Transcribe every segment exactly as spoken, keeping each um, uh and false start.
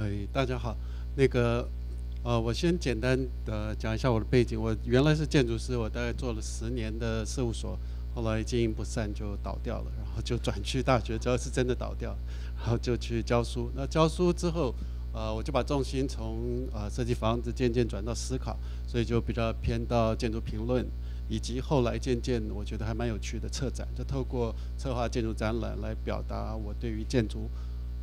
哎，大家好，那个，呃，我先简单的讲一下我的背景。我原来是建筑师，我大概做了十年的事务所，后来经营不善就倒掉了，然后就转去大学，主要是真的倒掉，然后就去教书。那教书之后，呃，我就把重心从呃设计房子渐渐转到思考，所以就比较偏到建筑评论。 以及后来渐渐，我觉得还蛮有趣的策展，就透过策划建筑展览来表达我对于建筑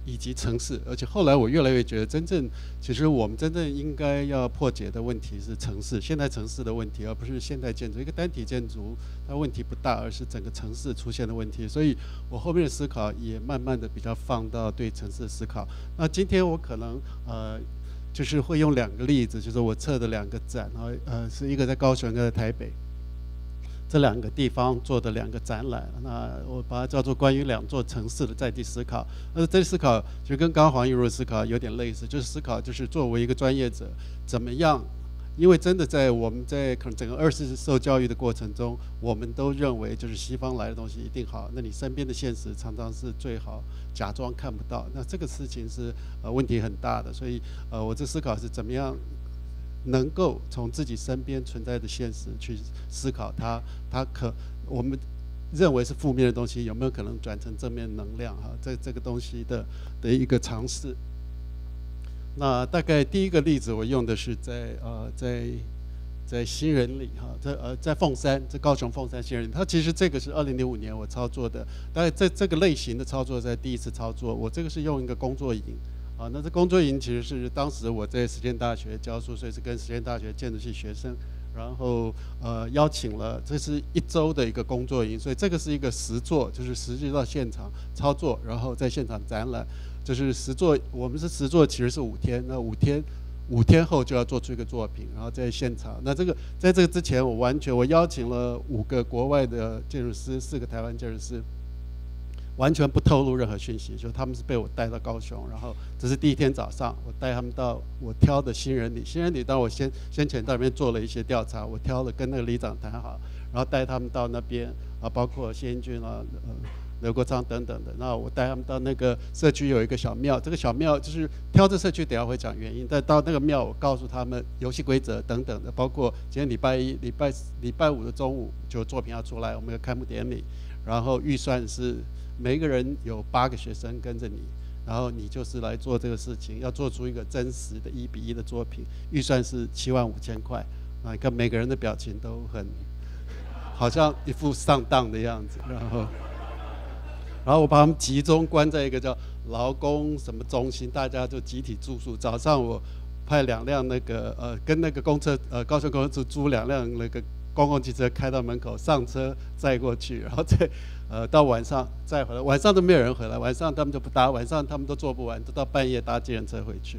以及城市。而且后来我越来越觉得，真正其实我们真正应该要破解的问题是城市，现代城市的问题，而不是现代建筑。一个单体建筑它问题不大，而是整个城市出现的问题。所以我后面的思考也慢慢的比较放到对城市的思考。那今天我可能呃。 就是会用两个例子，就是我测的两个展，然后呃是一个在高雄，一个在台北，这两个地方做的两个展览，那我把它叫做关于两座城市的在地思考。那在地思考其实跟刚刚黄玉茹思考有点类似，就是思考就是作为一个专业者怎么样。 因为真的在我们在可能整个二次受教育的过程中，我们都认为就是西方来的东西一定好，那你身边的现实常常是最好假装看不到，那这个事情是呃问题很大的，所以呃我在思考是怎么样能够从自己身边存在的现实去思考它，它可我们。 认为是负面的东西有没有可能转成正面能量？哈，这这个东西的的一个尝试。那大概第一个例子，我用的是在呃在在西仁里哈，在呃在凤山，在高雄凤山西仁里。它其实这个是二零零五年我操作的，大概这这个类型的操作在第一次操作。我这个是用一个工作营。 啊，那这工作营其实是当时我在实践大学教书，所以是跟实践大学建筑系学生，然后呃邀请了，这是一周的一个工作营，所以这个是一个实作，就是实际到现场操作，然后在现场展览，就是实作。我们是实作，其实是五天，那五天五天后就要做出一个作品，然后在现场。那这个在这个之前，我完全我邀请了五个国外的建筑师，四个台湾建筑师。 完全不透露任何讯息，就他们是被我带到高雄，然后这是第一天早上，我带他们到我挑的西仁里，西仁里当我先先前到那边做了一些调查，我挑了跟那个里长谈好，然后带他们到那边啊，包括谢英俊啊、呃、刘国昌等等的，那我带他们到那个社区有一个小庙，这个小庙就是挑这社区等下会讲原因，但到那个庙我告诉他们游戏规则等等的，包括今天礼拜一、礼拜礼拜五的中午就作品要出来，我们有开幕典礼，然后预算是。 每一个人有八个学生跟着你，然后你就是来做这个事情，要做出一个真实的一比一的作品，预算是七万五千块。啊，你看每个人的表情都很，好像一副上当的样子。然后，然后我把他们集中关在一个叫劳工什么中心，大家就集体住宿。早上我派两辆那个呃，跟那个公车呃，高雄公车租两辆那个。 公共汽车开到门口，上车载过去，然后再呃到晚上再回来。晚上都没有人回来，晚上他们就不搭，晚上他们都做不完，都到半夜搭计程车回去。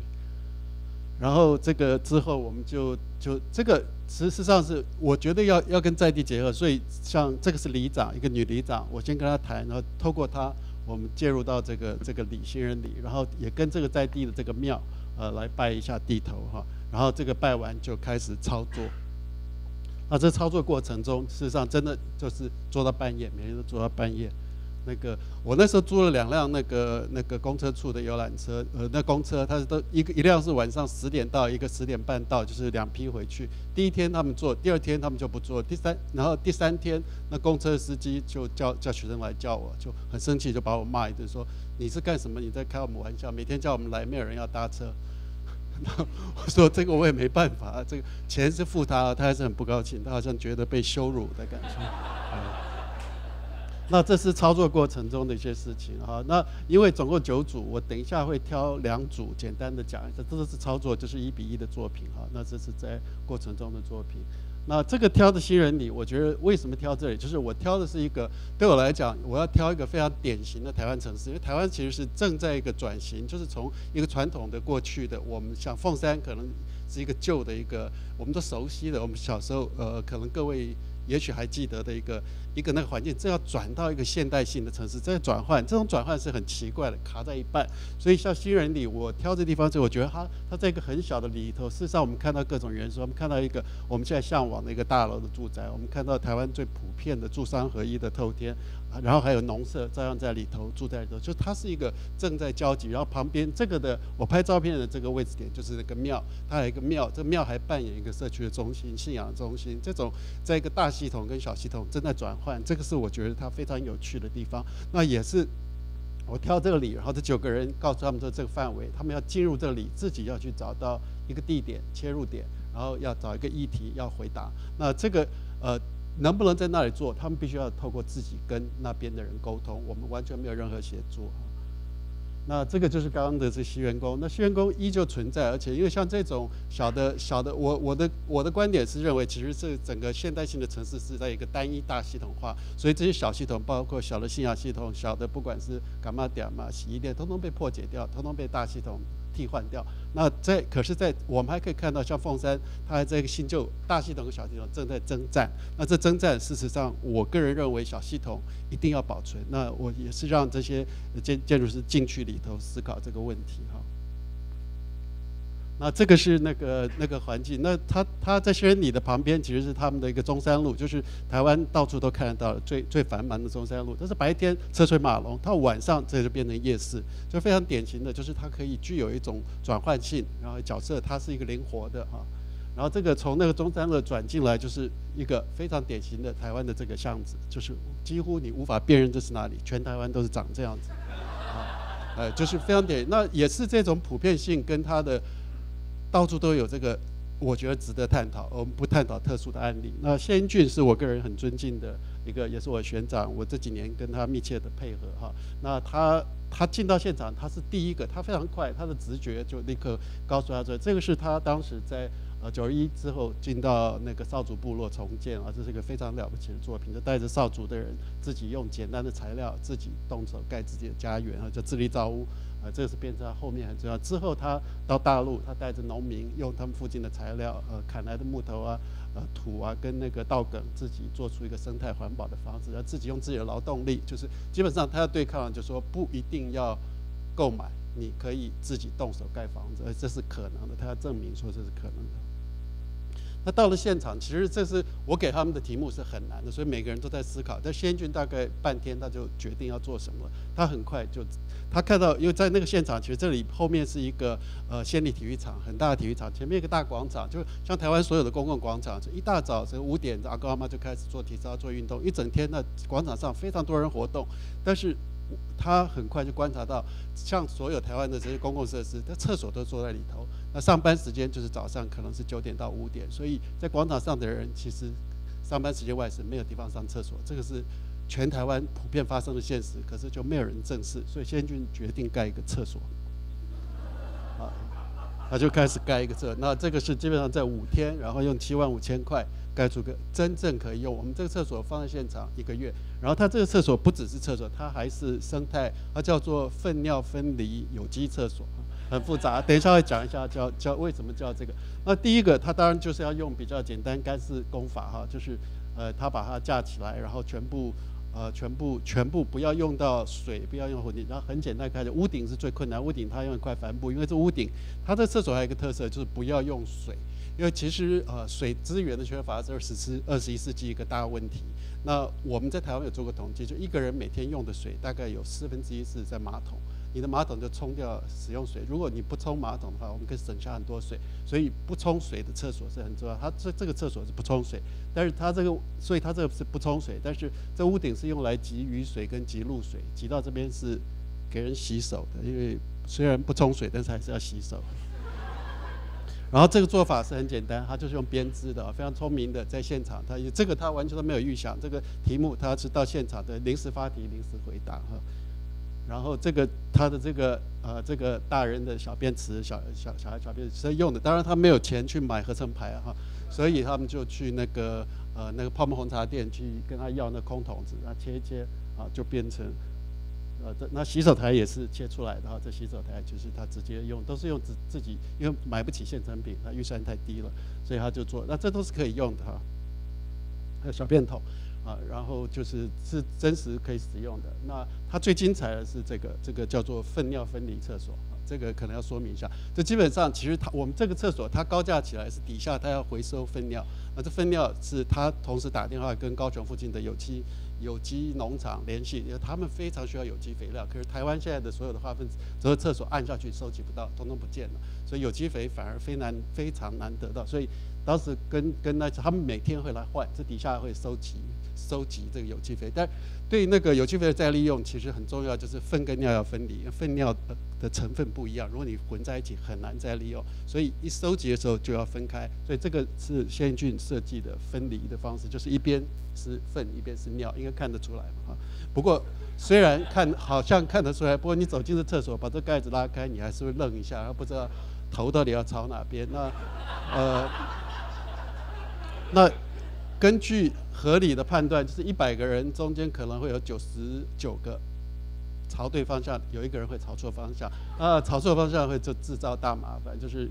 然后这个之后，我们就就这个事实上是我觉得要要跟在地结合，所以像这个是里长，一个女里长，我先跟她谈，然后透过她我们介入到这个这个里新人里，然后也跟这个在地的这个庙呃来拜一下地头哈，然后这个拜完就开始操作。 啊，这操作过程中，事实上真的就是做到半夜，每天都做到半夜。那个我那时候租了两辆那个那个公车处的游览车，呃，那公车它是都一个一辆是晚上十点到，一个十点半到，就是两批回去。第一天他们坐，第二天他们就不坐，第三然后第三天那公车司机就叫叫学生来叫我，就很生气，就把我骂一顿，说你是干什么？你在开我们玩笑？每天叫我们来，没有人要搭车。 我说这个我也没办法、啊，这个钱是付他、啊，他还是很不高兴，他好像觉得被羞辱的感觉。那这是操作过程中的一些事情哈。那因为总共九组，我等一下会挑两组简单的讲一下，这都是操作，就是一比一的作品哈。那这是在过程中的作品。那这个挑的新人里，我觉得为什么挑这里，就是我挑的是一个对我来讲，我要挑一个非常典型的台湾城市，因为台湾其实是正在一个转型，就是从一个传统的过去的，我们像凤山可能是一个旧的一个我们都熟悉的，我们小时候呃可能各位。 也许还记得的一个一个那个环境，这要转到一个现代性的城市，这个转换，这种转换是很奇怪的，卡在一半。所以像西园里，我挑这地方之后，我觉得它它在一个很小的里头，事实上我们看到各种元素，我们看到一个我们现在向往的一个大楼的住宅，我们看到台湾最普遍的住三合一的透天，啊、然后还有农舍照样在里头住在里头，就它是一个正在交集。然后旁边这个的我拍照片的这个位置点就是那个庙，它还有一个庙，这个庙还扮演一个社区的中心、信仰的中心。这种在一个大系统跟小系统正在转换，这个是我觉得它非常有趣的地方。那也是我挑这里，然后这九个人告诉他们说这个范围，他们要进入这里，自己要去找到一个地点、切入点，然后要找一个议题要回答。那这个呃。能不能在那里做？他们必须要透过自己跟那边的人沟通，我们完全没有任何协助。那这个就是刚刚的这西园宫，那西园宫依旧存在，而且因为像这种小的小的，我我的我的观点是认为，其实这整个现代性的城市是在一个单一大系统化，所以这些小系统，包括小的信仰系统、小的不管是干嘛点嘛、洗衣店，通通被破解掉，通通被大系统替换掉。那在可是在，在我们还可以看到，像凤山，它还在一个新旧大系统和小系统正在征战。那这征战，事实上，我个人认为小系统一定要保存。那我也是让这些建建筑师进去里头思考这个问题哈。那这个是那个那个环境，那它它在西园里的旁边其实是他们的一个中山路，就是台湾到处都看得到最最繁忙的中山路。但是白天车水马龙，它晚上这就变成夜市，就非常典型的就是它可以具有一种转换性，然后角色它是一个灵活的哈。然后这个从那个中山路转进来就是一个非常典型的台湾的这个巷子，就是几乎你无法辨认这是哪里，全台湾都是长这样子，呃，就是非常典型。那也是这种普遍性跟它的。到处都有这个，我觉得值得探讨。我们不探讨特殊的案例。那谢英俊是我个人很尊敬的一个，也是我学长，我这几年跟他密切的配合哈。那他他进到现场，他是第一个，他非常快，他的直觉就立刻告诉他说，这个是他当时在呃九二一之后进到那个邵族部落重建啊，这是一个非常了不起的作品，就带着邵族的人自己用简单的材料，自己动手盖自己的家园啊，就自力造屋。啊，这是变成后面很重要。之后他到大陆，他带着农民用他们附近的材料，呃，砍来的木头啊、呃土啊，跟那个稻梗，自己做出一个生态环保的房子，然后自己用自己的劳动力，就是基本上他要对抗，就说不一定要购买，你可以自己动手盖房子，而这是可能的，他要证明说这是可能的。那到了现场，其实这是我给他们的题目是很难的，所以每个人都在思考。但谢英俊大概半天，他就决定要做什么。他很快就，他看到，因为在那个现场，其实这里后面是一个呃县立体育场，很大的体育场，前面一个大广场，就像台湾所有的公共广场，一大早从五点，阿公阿妈就开始做体操、做运动，一整天呢，广场上非常多人活动，但是。他很快就观察到，像所有台湾的这些公共设施，他厕所都坐在里头。那上班时间就是早上，可能是九点到五点，所以在广场上的人其实上班时间外是没有地方上厕所。这个是全台湾普遍发生的现实，可是就没有人正视，所以谢英俊决定盖一个厕所。啊，他就开始盖一个厕所。那这个是基本上在五天，然后用七万五千块。盖出个真正可以用，我们这个厕所放在现场一个月，然后它这个厕所不只是厕所，它还是生态，它叫做粪尿分离有机厕所，很复杂。等一下会讲一下叫叫为什么叫这个。那第一个，它当然就是要用比较简单干式工法哈，就是呃，它把它架起来，然后全部。呃，全部全部不要用到水，不要用混凝土，然后很简单开始。屋顶是最困难，屋顶它用一块帆布，因为这屋顶它的厕所还有一个特色就是不要用水，因为其实呃水资源的缺乏是二十世二十一世纪一个大问题。那我们在台湾有做过统计，就一个人每天用的水大概有四分之一是在马桶。你的马桶就冲掉使用水，如果你不冲马桶的话，我们可以省下很多水。所以不冲水的厕所是很重要。它这这个厕所是不冲水，但是它这个，所以它这个是不冲水，但是这屋顶是用来集雨水跟集露水，集到这边是给人洗手的，因为虽然不冲水，但是还是要洗手。然后这个做法是很简单，他就是用编织的，非常聪明的，在现场，他这个他完全都没有预想，这个题目他是到现场的临时发题，临时回答哈。然后这个他的这个呃这个大人的小便池，小小小孩小便池是用的，当然他没有钱去买合成牌哈、啊，所以他们就去那个呃那个泡沫红茶店去跟他要那空桶子，那切一切啊就变成呃这那洗手台也是切出来的哈、啊，这洗手台就是他直接用，都是用自自己，因为买不起现成品，他预算太低了，所以他就做，那这都是可以用的哈、啊，还有小便桶。啊，然后就是是真实可以使用的。那它最精彩的是这个，这个叫做粪尿分离厕所。 这个可能要说明一下，这基本上其实它我们这个厕所它高架起来是底下它要回收粪尿，那这粪尿是它同时打电话跟高雄附近的有机有机农场联系，因为他们非常需要有机肥料，可是台湾现在的所有的化粪所有厕所按下去收集不到，通通不见了，所以有机肥反而非难非常难得到，所以当时跟跟那他们每天会来换，这底下会收集收集这个有机肥，但对那个有机肥的再利用其实很重要，就是粪跟尿要分离，粪尿的的成分。 不一样，如果你混在一起很难再利用，所以一收集的时候就要分开。所以这个是谢彦俊设计的分离的方式，就是一边是粪，一边是尿，应该看得出来嘛哈。不过虽然看好像看得出来，不过你走进这厕所，把这盖子拉开，你还是会愣一下，然后不知道头到底要朝哪边。那呃，那根据合理的判断，就是一百个人中间可能会有九十九个。 朝对方向，有一个人会朝错方向，啊，朝错方向会就制造大麻烦，就是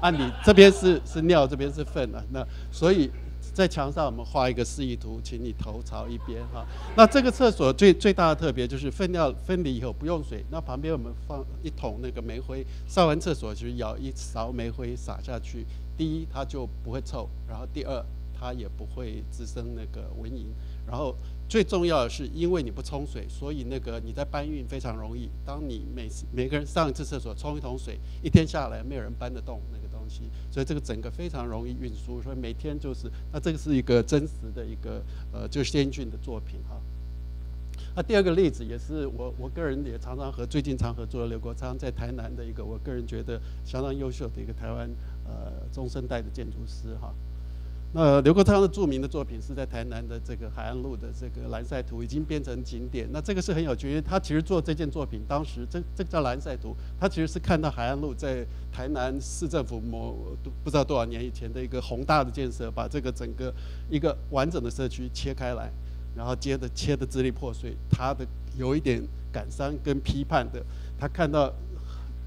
按理这边是是尿，这边是粪啊，那所以在墙上我们画一个示意图，请你头朝一边哈、啊。那这个厕所最最大的特别就是粪尿分离以后不用水，那旁边我们放一桶那个煤灰，上完厕所就是舀一勺煤灰撒下去，第一它就不会臭，然后第二它也不会滋生那个蚊蝇，然后。 最重要的是，因为你不冲水，所以那个你在搬运非常容易。当你每每个人上一次厕所冲一桶水，一天下来没有人搬得动那个东西，所以这个整个非常容易运输。所以每天就是，那这个是一个真实的一个呃，就是谢彦俊的作品哈。那第二个例子也是我我个人也常常和最近常合作的刘国昌在台南的一个我个人觉得相当优秀的一个台湾呃中生代的建筑师哈。 那刘国昌的著名的作品是在台南的这个海岸路的这个蓝晒图，已经变成景点。那这个是很有趣，因为他其实做这件作品，当时这这叫蓝晒图，他其实是看到海岸路在台南市政府某不知道多少年以前的一个宏大的建设，把这个整个一个完整的社区切开来，然后接着切得支离破碎。他的有一点感伤跟批判的，他看到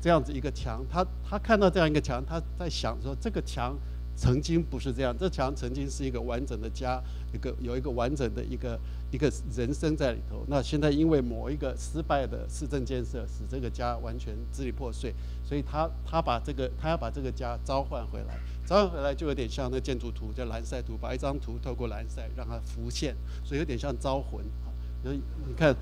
这样子一个墙，他他看到这样一个墙，他在想说这个墙。 曾经不是这样，这墙曾经是一个完整的家，一个有一个完整的一个一个人生在里头。那现在因为某一个失败的市政建设，使这个家完全支离破碎，所以他他把这个他要把这个家召唤回来，召唤回来就有点像那建筑图叫蓝晒图，把一张图透过蓝晒让它浮现，所以有点像招魂啊。所以你看，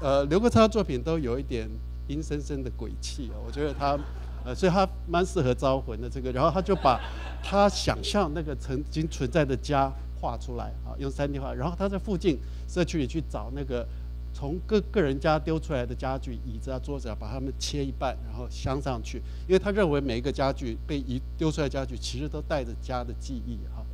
呃，刘国昌的作品都有一点阴森森的鬼气啊，我觉得他。 呃，所以他蛮适合招魂的这个，然后他就把他想象那个曾经存在的家画出来啊，用三 D 画，然后他在附近社区里去找那个从各个人家丢出来的家具、椅子啊、桌子啊，把它们切一半，然后镶上去，因为他认为每一个家具被遗丢出来的家具，其实都带着家的记忆哈。啊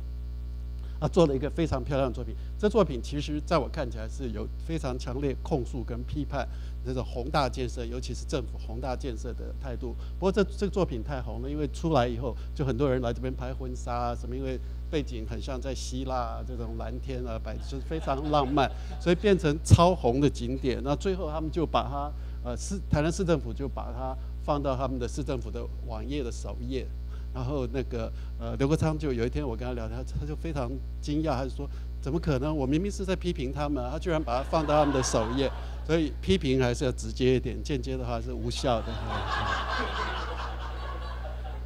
啊，做了一个非常漂亮的作品。这作品其实在我看起来是有非常强烈控诉跟批判那种宏大建设，尤其是政府宏大建设的态度。不过这这个作品太红了，因为出来以后就很多人来这边拍婚纱啊什么，因为背景很像在希腊、啊、这种蓝天啊，摆就是非常浪漫，所以变成超红的景点。那最后他们就把它呃市台南市政府就把它放到他们的市政府的网页的首页。 然后那个呃刘国昌就有一天我跟他聊天，他就非常惊讶，他就说怎么可能？我明明是在批评他们，他居然把它放到他们的首页，所以批评还是要直接一点，间接的话是无效的。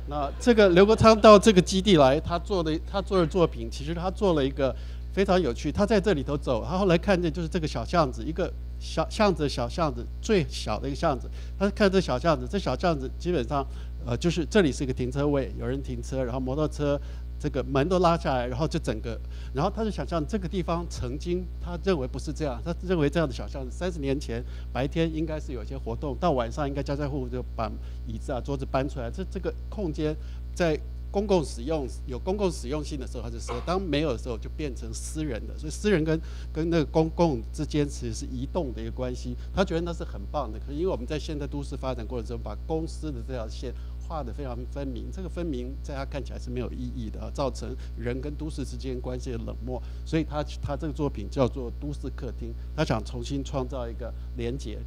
那这个刘国昌到这个基地来，他做的他做的作品，其实他做了一个非常有趣。他在这里头走，他后来看见就是这个小巷子一个。 小巷子，小巷子，最小的一个巷子。他看这小巷子，这小巷子基本上，呃，就是这里是一个停车位，有人停车，然后摩托车这个门都拉下来，然后就整个，然后他就想象这个地方曾经他认为不是这样，他认为这样的小巷子三十年前白天应该是有些活动，到晚上应该家家户户就把椅子啊桌子搬出来，这这个空间在。 公共使用有公共使用性的时候，它是私；当没有的时候，就变成私人的。所以私人跟跟那个公共之间其实是移动的一个关系。他觉得那是很棒的，可是因为我们在现代都市发展过程中，把公私的这条线画得非常分明，这个分明在他看起来是没有意义的，造成人跟都市之间关系的冷漠。所以他他这个作品叫做《都市客厅》，他想重新创造一个连结。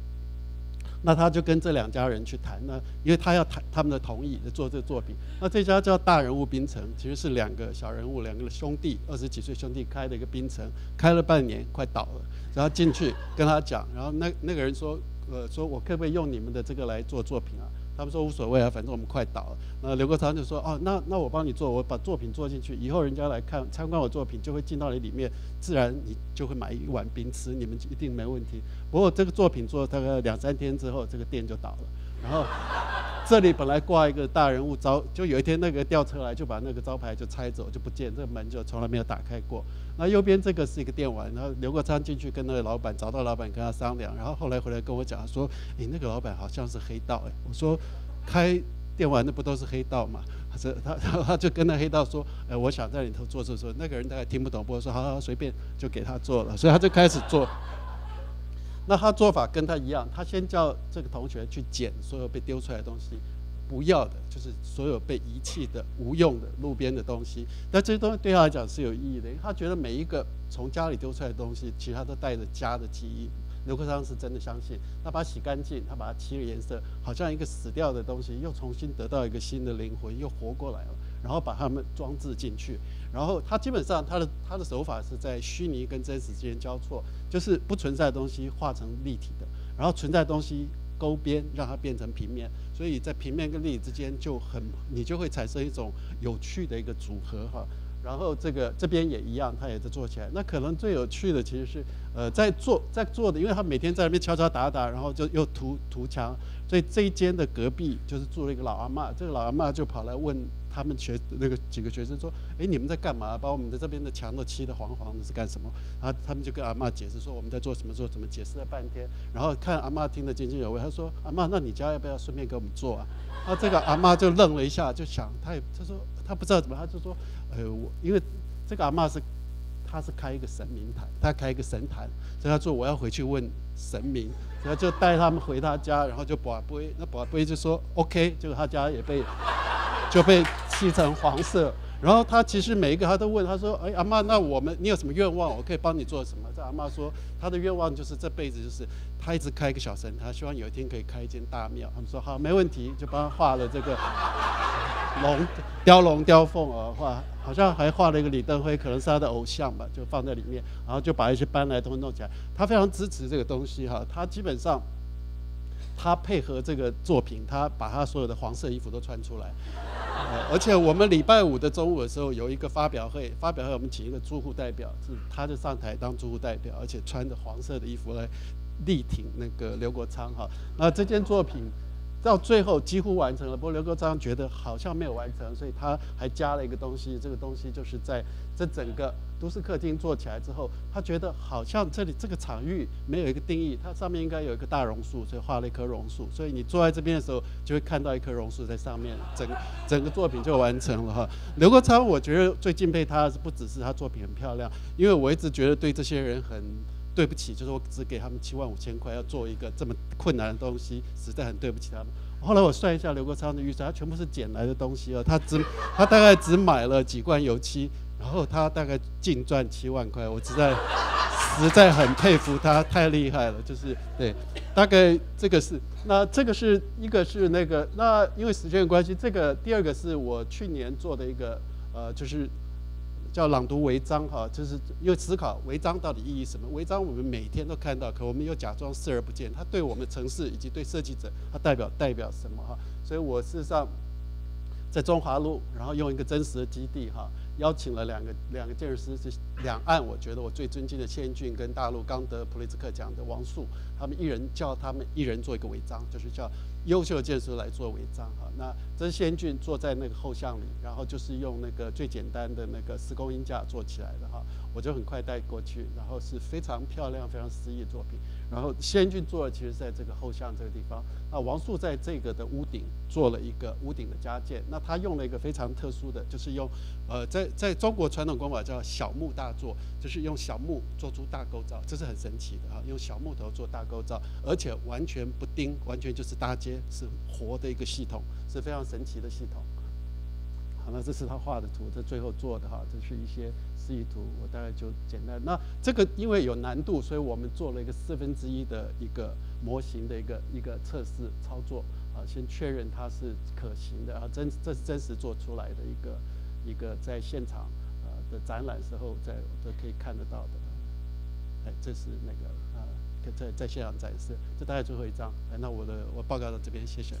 那他就跟这两家人去谈，那因为他要谈他们的同意做这作品。那这家叫大人物冰城，其实是两个小人物，两个兄弟，二十几岁兄弟开的一个冰城，开了半年快倒了，然后进去跟他讲，然后那那个人说，呃，说我可不可以用你们的这个来做作品啊？ 他们说无所谓啊，反正我们快倒了。那刘国昌就说：“哦，那那我帮你做，我把作品做进去，以后人家来看参观我作品，就会进到你里面，自然你就会买一碗冰吃，你们一定没问题。”不过这个作品做大概两三天之后，这个店就倒了。然后这里本来挂一个大人物招，就有一天那个吊车来，就把那个招牌就拆走，就不见，这个门就从来没有打开过。那右边这个是一个电玩，然后刘国昌进去跟那个老板找到老板跟他商量，然后后来回来跟我讲说：“你、欸、那个老板好像是黑道哎、欸。”我说。 开电玩的不都是黑道嘛？他他他就跟那黑道说：“哎、呃，我想在里头做做做。”那个人大概听不懂，不过说：“好好随便就给他做了。”所以他就开始做。那他做法跟他一样，他先叫这个同学去捡所有被丢出来的东西，不要的，就是所有被遗弃的、无用的、路边的东西。但这些东西对他来讲是有意义的，因为他觉得每一个从家里丢出来的东西，其实他都带着家的记忆。 刘克昌是真的相信，他把它洗干净，他把它漆了颜色，好像一个死掉的东西又重新得到一个新的灵魂，又活过来了，然后把它们装置进去。然后他基本上他的他的手法是在虚拟跟真实之间交错，就是不存在的东西化成立体的，然后存在的东西勾边让它变成平面，所以在平面跟立体之间就很你就会产生一种有趣的一个组合哈。 然后这个这边也一样，他也在做起来。那可能最有趣的其实是，呃，在做在做的，因为他每天在那边敲敲打打，然后就又涂涂墙。所以这一间的隔壁就是住了一个老阿嬷，这个老阿嬷就跑来问他们学那个几个学生说：“哎，你们在干嘛？把我们的这边的墙都漆得黄黄的，是干什么？”然后他们就跟阿嬷解释说我们在做什么做什么，解释了半天。然后看阿嬷听得津津有味，他说：“阿嬷，那你家要不要顺便给我们做啊？”啊，这个阿嬷就愣了一下，就想，她也她说她不知道怎么，她就说。 呃，我因为这个阿嬷是，她是开一个神明坛，她开一个神坛，所以她说我要回去问神明，然后就带他们回她家，然后就拔杯，那拔杯就说 OK， 结果她家也被就被漆成黄色。然后她其实每一个她都问，她说：“哎、欸，阿嬷，那我们你有什么愿望？我可以帮你做什么？”这阿嬷说她的愿望就是这辈子就是她一直开一个小神坛，希望有一天可以开一间大庙。他们说好，没问题，就帮她画了这个。 龙雕龙雕凤啊，画好像还画了一个李登辉，可能是他的偶像吧，就放在里面，然后就把一些搬来都弄起来。他非常支持这个东西哈，他基本上他配合这个作品，他把他所有的黄色衣服都穿出来。呃、而且我们礼拜五的中午的时候有一个发表会，发表会我们请一个租户代表，是他就上台当租户代表，而且穿着黄色的衣服来力挺那个刘国昌哈。那这件作品。 到最后几乎完成了，不过刘国昌觉得好像没有完成，所以他还加了一个东西。这个东西就是在这整个都市客厅做起来之后，他觉得好像这里这个场域没有一个定义，它上面应该有一个大榕树，所以画了一棵榕树。所以你坐在这边的时候，就会看到一棵榕树在上面，整整个作品就完成了哈。刘国昌，我觉得最敬佩他是不只是他作品很漂亮，因为我一直觉得对这些人很。 对不起，就是我只给他们七万五千块，要做一个这么困难的东西，实在很对不起他们。后来我算一下刘国昌的预算，他全部是捡来的东西哦，他只他大概只买了几罐油漆，然后他大概净赚七万块，我实在实在很佩服他，太厉害了。就是对，大概这个是那这个是一个是那个那因为时间的关系，这个第二个是我去年做的一个呃就是。 叫朗读违章哈，就是又思考违章到底意义什么？违章我们每天都看到，可我们又假装视而不见。它对我们城市以及对设计者，它代表代表什么哈？所以我事实上在中华路，然后用一个真实的基地哈，邀请了两个两个建筑师，是两岸我觉得我最尊敬的谢英俊跟大陆刚得普利兹克奖的王树，他们一人叫他们一人做一个违章，就是叫。 优秀的建筑来做违章哈，那这是谢英俊坐在那个后巷里，然后就是用那个最简单的那个四公斤架做起来的哈，我就很快带过去，然后是非常漂亮、非常诗意的作品。然后谢英俊做的其实在这个后巷这个地方，那王树在这个的屋顶做了一个屋顶的加建，那他用了一个非常特殊的，就是用呃在在中国传统工法叫小木大作，就是用小木做出大构造，这是很神奇的哈，用小木头做大构造，而且完全不钉，完全就是搭接。 是活的一个系统，是非常神奇的系统。好，那这是他画的图，他最后做的哈，这是一些示意图，我大概就简单。那这个因为有难度，所以我们做了一个四分之一的一个模型的一个一个测试操作啊，先确认它是可行的啊，真这是真实做出来的一个一个在现场呃的展览时候在都可以看得到的。哎，这是那个啊，在在现场展示，这大概最后一张。哎，那我的我报告到这边，谢谢。